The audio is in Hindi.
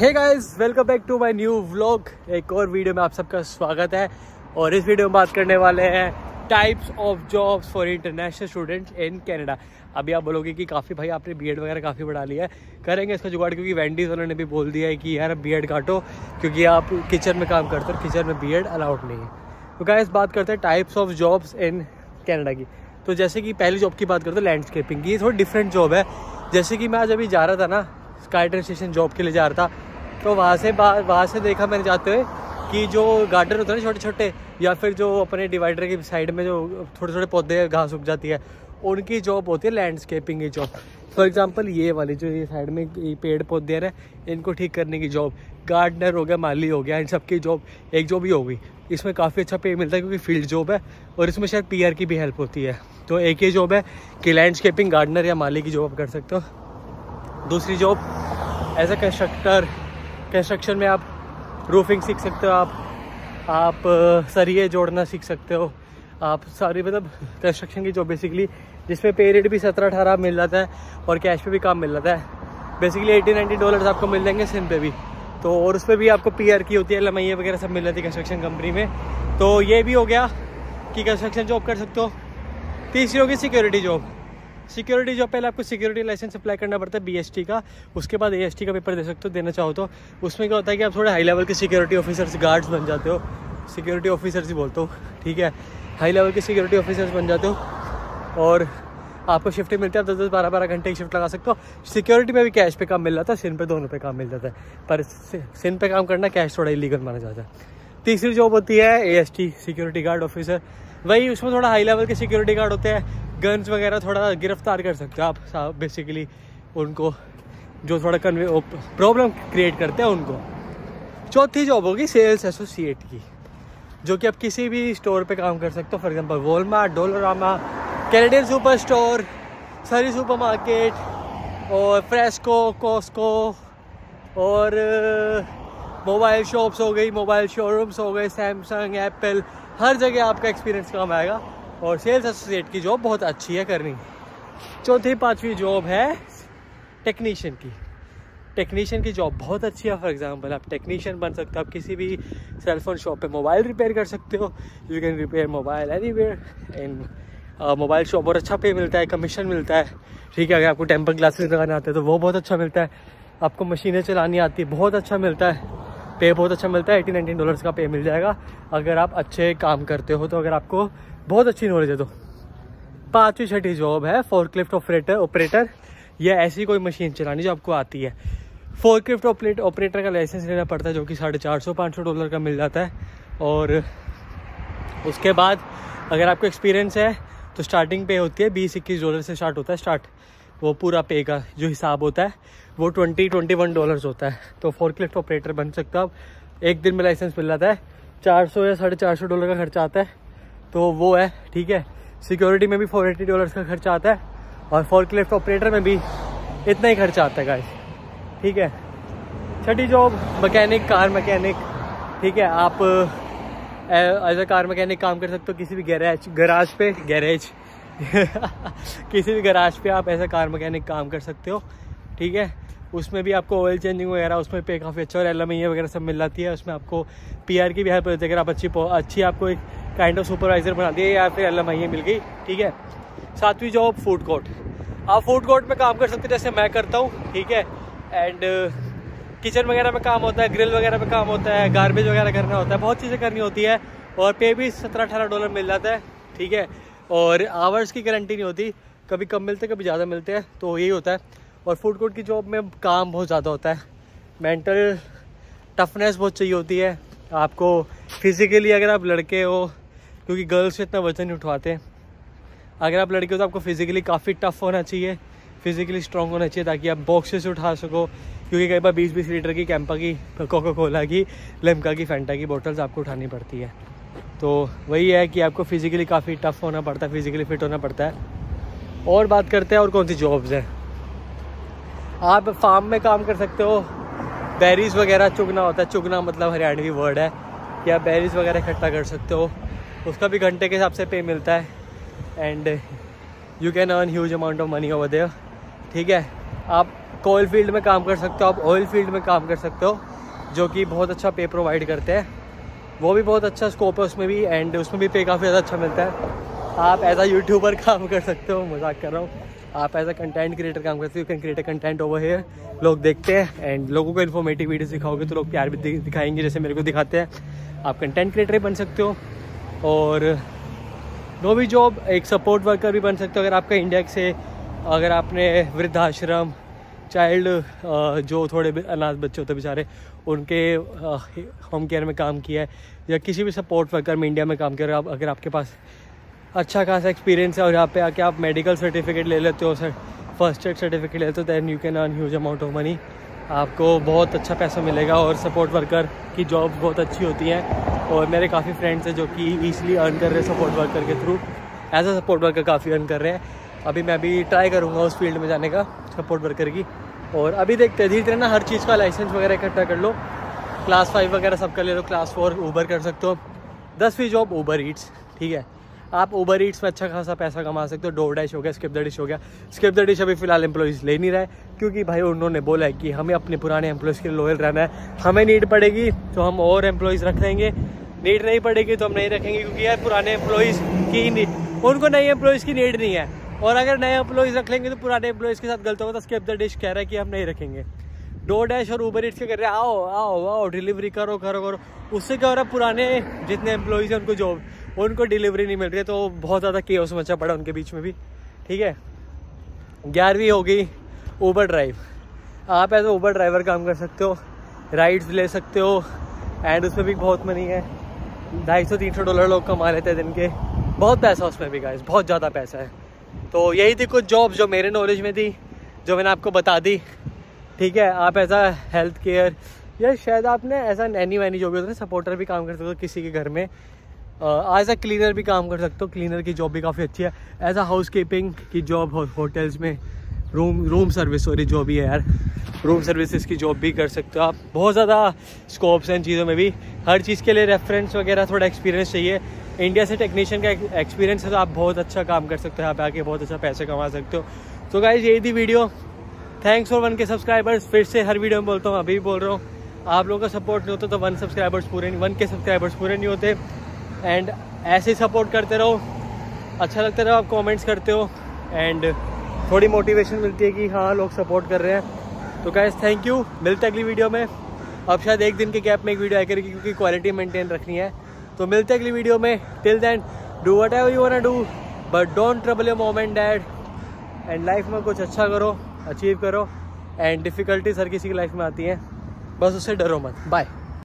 Hey guys, welcome back to my new vlog. एक और वीडियो में आप सबका स्वागत है। और इस वीडियो में बात करने वाले हैं types of jobs for international students in Canada. अभी आप बोलोगे कि काफ़ी भाई आपने बीएड वगैरह काफ़ी बढ़ा लिया है, करेंगे इसका जुगाड़, क्योंकि वेंडीज वालों ने भी बोल दिया है कि यार बीएड काटो क्योंकि आप किचन में काम करते हो, किचन में बीएड अलाउड नहीं है। तो गाइस बात करते हैं types of jobs in Canada की। तो जैसे कि पहली जॉब की बात करते हैं लैंडस्केपिंग की, ये थोड़ी डिफरेंट जॉब है। जैसे कि मैं आज अभी जा रहा था ना स्काई ट्रेन स्टेशन जॉब के लिए जा रहा था, तो वहाँ से देखा मैंने जाते हुए कि जो गार्डन होते हैं ना छोटे छोटे, या फिर जो अपने डिवाइडर के साइड में जो थोड़े थोड़े पौधे घास उग जाती है, उनकी जॉब होती है लैंडस्केपिंग की जॉब। फॉर एग्जांपल ये वाली जो ये साइड में पेड़ पौधे हैं इनको ठीक करने की जॉब, गार्डनर हो गया, माली हो गया, इन सब की जॉब एक जॉब ही होगी। इसमें काफ़ी अच्छा पे मिलता है क्योंकि फील्ड जॉब है और इसमें शायद पीआर की भी हेल्प होती है। तो एक ही जॉब है कि लैंडस्केपिंग गार्डनर या माली की जॉब आप कर सकते हो। दूसरी job as a constructor, construction में आप रूफिंग सीख सकते हो, आप सरिये जोड़ना सीख सकते हो, आप सारी मतलब कंस्ट्रक्शन की जॉब बेसिकली, जिसमें पे रेट भी 17-18 मिल जाता है और कैश पे भी काम मिल जाता है। बेसिकली $80-90 आपको मिल जाएंगे सिम पे भी, तो और उस पर भी आपको पीआर की होती है, लमैया वगैरह सब मिल जाती है कंस्ट्रक्शन कंपनी में। तो ये भी हो गया कि कंस्ट्रक्शन जॉब कर सकते हो। तीसरी होगी सिक्योरिटी जॉब। सिक्योरिटी जॉब पहले आपको सिक्योरिटी लाइसेंस अप्लाई करना पड़ता है BST का, उसके बाद AST का पेपर दे सकते हो, देना चाहो तो। उसमें क्या होता है कि आप थोड़े हाई लेवल के सिक्योरिटी ऑफिसर्स गार्ड्स बन जाते हो, सिक्योरिटी ऑफिसर्स ही बोलते हो, ठीक है, हाई लेवल के सिक्योरिटी ऑफिसर्स बन जाते हो और आपको शिफ्टें मिलती है। आप 10-12 घंटे की शिफ्ट लगा सकते हो। सिक्योरिटी में भी कैश पे काम मिल जाता है, सिन पे दोनों पे काम मिल जाता है, पर सिन पे काम करना कैश थोड़ा इलीगल माना जाता है। तीसरी जॉब होती है AST सिक्योरिटी गार्ड ऑफिसर, वही उसमें थोड़ा हाई लेवल के सिक्योरिटी गार्ड होते हैं, गन्स वगैरह थोड़ा गिरफ्तार कर सकते हो आप बेसिकली, उनको जो थोड़ा प्रॉब्लम क्रिएट करते हैं उनको। चौथी जॉब होगी सेल्स एसोसिएट की, जो कि आप किसी भी स्टोर पे काम कर सकते हो। For example Walmart, Dollarama, Canadian super store, सारी सुपर मार्केट और फ्रेस्को, कॉस्को और मोबाइल शॉप्स हो गई, मोबाइल शोरूम्स हो गए, सैमसंग, एप्पल, हर जगह आपका एक्सपीरियंस काम आएगा। और सेल्स एसोसिएट की जॉब बहुत अच्छी है करनी। चौथी पांचवी जॉब है टेक्नीशियन की। टेक्नीशियन की जॉब बहुत अच्छी है। फॉर एग्जांपल आप टेक्नीशियन बन सकते हो, आप किसी भी सेलफोन शॉप पे मोबाइल रिपेयर कर सकते हो। You can repair mobile anywhere in mobile shop, और अच्छा पे मिलता है, कमीशन मिलता है, ठीक है। अगर आपको टेम्पर ग्लासेस लगाने आते हैं तो वो बहुत अच्छा मिलता है, आपको मशीनें चलानी आती है बहुत अच्छा मिलता है, पे बहुत अच्छा मिलता है। $80-90 का पे मिल जाएगा अगर आप अच्छे काम करते हो, तो अगर आपको बहुत अच्छी नॉलेज है तो। पाँचवीं छठी जॉब है फोर्कलिफ्ट ऑपरेटर, या ऐसी कोई मशीन चलानी जो आपको आती है। फोर्कलिफ्ट ऑपरेटर का लाइसेंस लेना पड़ता है जो कि $450-500 का मिल जाता है। और उसके बाद अगर आपको एक्सपीरियंस है तो स्टार्टिंग पे होती है $20-21 से स्टार्ट होता है वो पूरा पे का जो हिसाब होता है वो $20-21 होता है। तो फोर्कलिफ्ट ऑपरेटर बन सकता हो, एक दिन में लाइसेंस मिल जाता है। $400 या $450 का खर्चा आता है तो वो है, ठीक है। सिक्योरिटी में भी $480 का खर्चा आता है और फोर्कलिफ्ट ऑपरेटर में भी इतना ही खर्चा आता है गाइस, ठीक है। छठी जॉब मैकेनिक, कार मैकेनिक, ठीक है। आप एज अ कार मैकेनिक काम कर सकते हो किसी भी गैरेज किसी भी गैराज पे आप ऐसा कार मैकेनिक काम कर सकते हो, ठीक है। उसमें भी आपको ऑयल चेंजिंग वगैरह उसमें पे काफ़ी अच्छा और एलमैया वगैरह सब मिल जाती है। उसमें आपको पीआर की भी हेल्प होती है अगर आप अच्छी आपको एक काइंड ऑफ सुपरवाइजर बना दिए या फिर एलमैया मिल गई, ठीक है। सातवीं जॉब फूड कोर्ट। आप फूड कोर्ट में काम कर सकते हो जैसे मैं करता हूँ, ठीक है। एंड किचन वगैरह में काम होता है, ग्रिल वगैरह में काम होता है, गार्बेज वगैरह करना होता है, बहुत चीज़ें करनी होती है और पे भी $17-18 मिल जाता है, ठीक है। और आवर्स की गारंटी नहीं होती, कभी कम मिलते कभी ज़्यादा मिलते हैं, तो यही होता है। और फूड कोर्ट की जॉब में काम बहुत ज़्यादा होता है, मेंटल टफनेस बहुत चाहिए होती है आपको, फिज़िकली अगर आप लड़के हो क्योंकि गर्ल्स से इतना वजन नहीं उठवाते, अगर आप लड़के हो तो आपको फिज़िकली काफ़ी टफ़ होना चाहिए, फिज़िकली स्ट्रॉन्ग होना चाहिए ताकि आप बॉक्सेस उठा सको, क्योंकि कई बार 20-20 लीटर की कैंपा की, कोका कोला की, लिम्का की, फैंटा की बॉटल्स आपको उठानी पड़ती है। तो वही है कि आपको फिज़िकली काफ़ी टफ़ होना पड़ता है, फिज़िकली फिट होना पड़ता है। और बात करते हैं और कौन सी जॉब्स हैं। आप फार्म में काम कर सकते हो, बेरीज वगैरह चुगना होता है, चुगना मतलब हरियाणवी वर्ड है कि आप बेरीज वगैरह इकट्ठा कर सकते हो, उसका भी घंटे के हिसाब से पे मिलता है। And you can earn huge amount of money over there, ठीक है। आप कोयल फील्ड में काम कर सकते हो आप, ऑयल फील्ड में काम कर सकते हो, जो कि बहुत अच्छा पे प्रोवाइड करते हैं, वो भी बहुत अच्छा स्कोप है उसमें भी, एंड उसमें भी पे काफ़ी ज़्यादा अच्छा मिलता है। आप एज अ यूट्यूबर काम कर सकते हो, मजाक कर रहा हूँ, आप एज अ कंटेंट क्रिएटर काम करते हो, you can create a content over here, लोग देखते हैं एंड लोगों को इन्फॉर्मेटिव वीडियोस दिखाओगे तो लोग प्यार भी दिखाएंगे जैसे मेरे को दिखाते हैं। आप कंटेंट क्रिएटर भी बन सकते हो और नो भी जॉब एक सपोर्ट वर्कर भी बन सकते हो। अगर आपका इंडिया से, अगर आपने वृद्धाश्रम, चाइल्ड जो थोड़े अनाथ बच्चे होते बेचारे, उनके होम केयर में काम किया है या किसी भी सपोर्ट वर्कर में इंडिया में काम किया, अगर आपके पास अच्छा खासा एक्सपीरियंस है और यहाँ पे आके आप मेडिकल सर्टिफिकेट ले लेते हो, सर फर्स्ट एड सर्टिफिकेट ले लेते हो, then you can earn huge amount of money, आपको बहुत अच्छा पैसा मिलेगा। और सपोर्ट वर्कर की जॉब बहुत अच्छी होती है और मेरे काफ़ी फ्रेंड्स हैं जो कि ईजिली अर्न कर रहे हैं सपोर्ट वर्कर के through, as a support worker काफ़ी अर्न कर रहे हैं। अभी मैं भी ट्राई करूँगा उस फील्ड में जाने का, सपोर्ट वर्कर की, और अभी देखते हैं धीरे धीरे ना हर चीज़ का लाइसेंस वगैरह इकट्ठा कर लो, क्लास 5 वगैरह सब कर ले लो, क्लास 4 ऊबर कर सकते हो, 10वीं जॉब ऊबर ईट्स, ठीक है, आप ऊबर ईट्स में अच्छा खासा पैसा कमा सकते हो। डोर डैश हो गया, स्किप द डिश हो गया, स्किप द डिश अभी फिलहाल एम्प्लॉइज़ ले नहीं रहा है क्योंकि भाई उन्होंने बोला है कि हमें अपने पुराने एम्प्लॉइज़ के लिए लॉयल रहना है, हमें नीड पड़ेगी तो हम और एम्प्लॉइज़ रख देंगे, नीड नहीं पड़ेगी तो हम नहीं रखेंगे, क्योंकि यार पुराने एम्प्लॉइज़ की नीड, उनको नए एम्प्लॉइज़ की नीड नहीं है, और अगर नए एम्प्लॉइज रख लेंगे तो पुराने एम्प्लॉइज़ के साथ गलत होगा। तो स्किप द डिश कह रहा है कि हम नहीं रखेंगे, डोर डैश और ऊबर ईट्स के कर रहे हैं आओ आओ आओ डिलीवरी करो करो करो, उससे क्या हो रहा है पुराने जितने एम्प्लॉइज़ हैं उनको जॉब, उनको डिलीवरी नहीं मिल रही है, तो बहुत ज़्यादा केओस मचा पड़ा उनके बीच में भी, ठीक है। 11वीं हो गई ऊबर ड्राइव, आप एज ऊबर ड्राइवर काम कर सकते हो, राइड्स ले सकते हो एंड उसमें भी बहुत मनी है, $250-300 लोग कमा लेते हैं दिन के, बहुत पैसा उसमें भी गाइस, बहुत ज़्यादा पैसा है। तो यही थी कुछ जॉब्स जो मेरे नॉलेज में थी, जो मैंने आपको बता दी, ठीक है। आप ऐसा हेल्थ केयर या शायद आपने ऐसा नैनी वैनी जो भी होता है सपोर्टर भी काम कर सकते हो किसी के घर में, एज अ क्लीनर भी काम कर सकते हो, क्लीनर की जॉब भी काफ़ी अच्छी है, एज अ हाउस कीपिंग की जॉब होटल्स में, रूम सर्विस सॉरी जो भी है यार, रूम सर्विसेज की जॉब भी कर सकते हो आप। बहुत ज़्यादा स्कोप्स हैं इन चीज़ों में भी, हर चीज़ के लिए रेफरेंस वगैरह थोड़ा एक्सपीरियंस चाहिए, इंडिया से टेक्नीशियन का एक्सपीरियंस है तो आप बहुत अच्छा काम कर सकते हो, यहाँ पे आके बहुत अच्छा पैसे कमा सकते हो। तो गाइज यही थी video, thanks for 1K subscribers, फिर से हर वीडियो में बोलता हूँ, अभी भी बोल रहा हूँ, आप लोगों का सपोर्ट नहीं होता तो 1K सब्सक्राइबर्स पूरे नहीं होते, एंड ऐसे ही सपोर्ट करते रहो, अच्छा लगता रहो, आप कॉमेंट्स करते हो एंड थोड़ी मोटिवेशन मिलती है कि हाँ लोग सपोर्ट कर रहे हैं। तो गाइज थैंक यू, मिलते हैं अगली वीडियो में, अब शायद एक दिन के गैप में एक वीडियो आया करेगी क्योंकि क्वालिटी मेंटेन रखनी है। तो मिलते हैं अगली वीडियो में, till then do whatever you want to do but don't trouble your mom and dad, and life में कुछ अच्छा करो, अचीव करो, एंड डिफ़िकल्टीज हर किसी की लाइफ में आती हैं, बस उससे डरो मत। बाय।